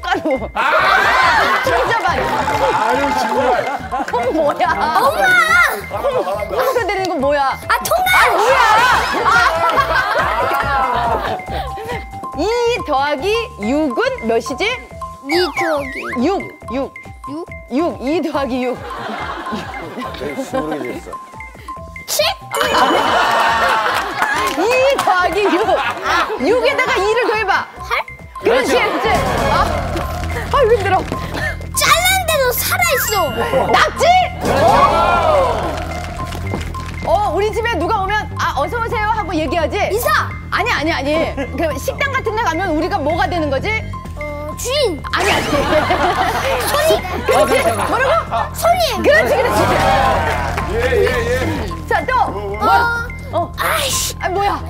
콩가루. 아! 진짜 많이. 아유, 정말. 콩 뭐야? 엄마! 콩가루 되는 건 뭐야? 아, 통나무! 아, 뭐야? 아. 2 더하기 6은 몇이지? 2 더하기 6. 6. 6? 6. 2 더하기 6. 되게 수월해졌어. 7? 2 더하기 6. 6에다가 2를 더해봐. 8? 그렇지, 그렇지. 아유, 힘들어. 잘랐는데도 살아있어. 낙지? 우리 집에 누가 오면, 아, 어서오세요 하고 얘기하지? 이사! 아니, 아니, 아니. 그럼 식당 같은 데 가면 우리가 뭐가 되는 거지? 주인! 아니, 아니. 손님! 그렇지. 뭐라고? 손님! 그렇지, 그렇지. 예, 예, 예. 자, 또. 아이씨. 아, 뭐야?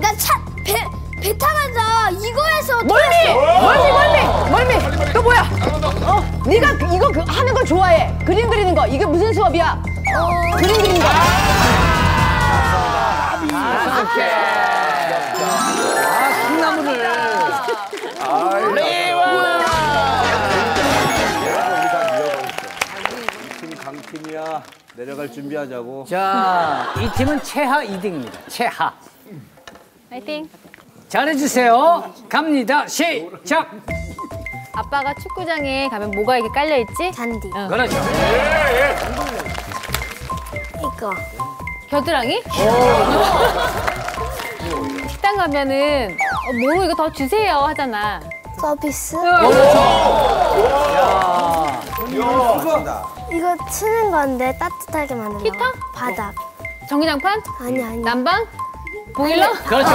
나 배 타면서 이거에서 멀미. 또 뭐야? 네가 이거 하는 거 좋아해. 그림 그리는 거. 이게 무슨 수업이야? 그림 그리는 거. 콩나물을. 우리 강팀이야. 내려갈 준비하자고. 자, 이 팀은 최하 2등입니다. 최하. 파이팅. 잘해주세요. 갑니다. 시작. 아빠가 축구장에 가면 뭐가 이렇게 깔려있지? 잔디. 그렇죠. 예, 예. 이거. 겨드랑이? 식당 가면은 뭐 이거 더 주세요 하잖아. 서비스? 야. 이거 치는 건데 따뜻하게 만들어. 히터? 바닥. 전기장판? 아니, 아니. 난방? 보일러? 그렇죠.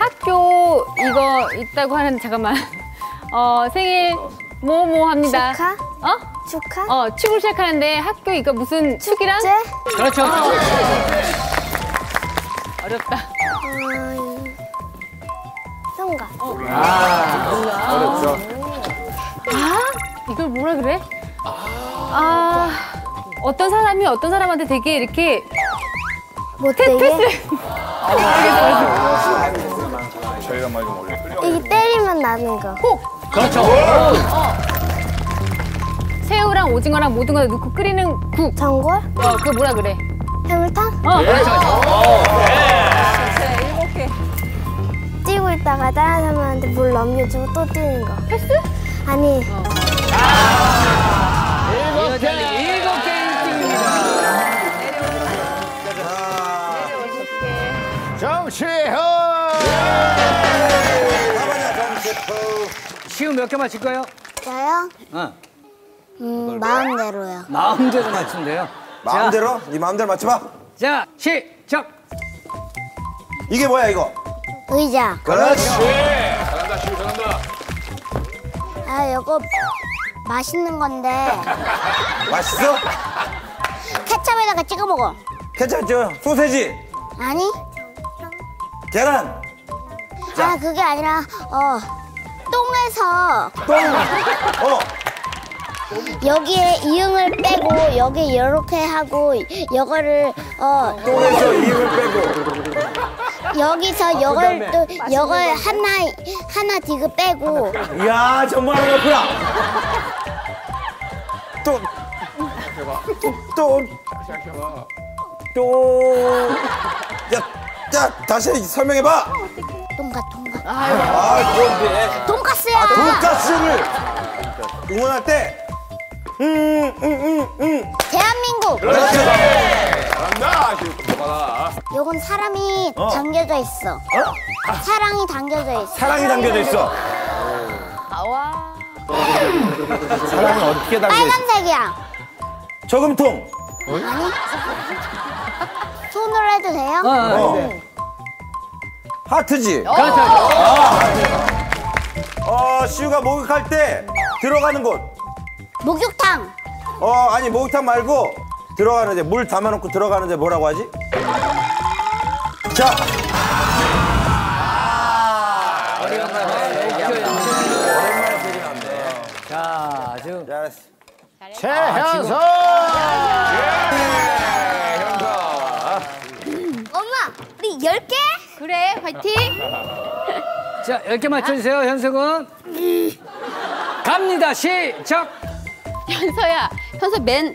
학교 이거 있다고 하는데 잠깐만. 생일 뭐뭐 합니다. 축하? 어? 축하? 축구를 시작하는데 학교 이거 무슨 축이랑? 축제? 그렇죠. 어렵다. 성가. 어렵죠. 아? 이걸 뭐라 그래? 어떤 사람이 어떤 사람한테 되게 이렇게 저희가 많이 올려요. 이게 때리면 나는 거. 혹! 그렇죠. 새우랑 오징어랑 모든 걸 넣고 끓이는 국. 전골? 그거 뭐라 그래? 해물탕? 그렇죠. 네. 7개. 뛰고 있다가 다른 사람한테 물 넘겨주고 또 뛰는 거. 패스? 아니. 7개. 정시호! 시험 몇 개 맞힐까요? 저요? 마음대로요. 마음대로 맞춘대요. 마음대로? 네 마음대로 맞춰봐. 자, 시작! 이게 뭐야, 이거? 의자. 그렇지! 잘한다, 시우, 잘한다. 아, 이거 맛있는 건데. 맛있어? 케첩에다가 찍어 먹어. 케첩, 소세지? 아니. 계란! 자. 아, 그게 아니라, 똥에서. 똥! 여기에 이응을 빼고, 여기 이렇게 하고, 이거를, 똥에서 이응을 빼고. 여기서 이걸 또, 이걸 하나 디그 빼고. 이야, 정말 어렵구나. 자, 다시 설명해봐! 돈가스. 그런데. 돈가스야! 돈가스를 응원할 때, 대한민국! 그렇지! 잘한다! 요건 사람이 당겨져 있어. 사랑이 당겨져 있어. 사랑이 당겨져 있어. 아와. 사랑은 어떻게 당겨져 있어? 빨간색이야. 저금통. 아니? 손으로 해도 돼요? 네. 하트지. 그렇죠. 시우가 목욕할 때 들어가는 곳. 목욕탕. 아니 목욕탕 말고 들어가는 데 물 담아놓고 들어가는 데 뭐라고 하지? 자. 오랜만에 되긴 한데. 자, 지금 잘했어. 최현석. 엄마, 우리 10개? 그래, 화이팅! 자, 10개 맞춰주세요, 현석은. 갑니다, 시작! 현서야, 현서 맨.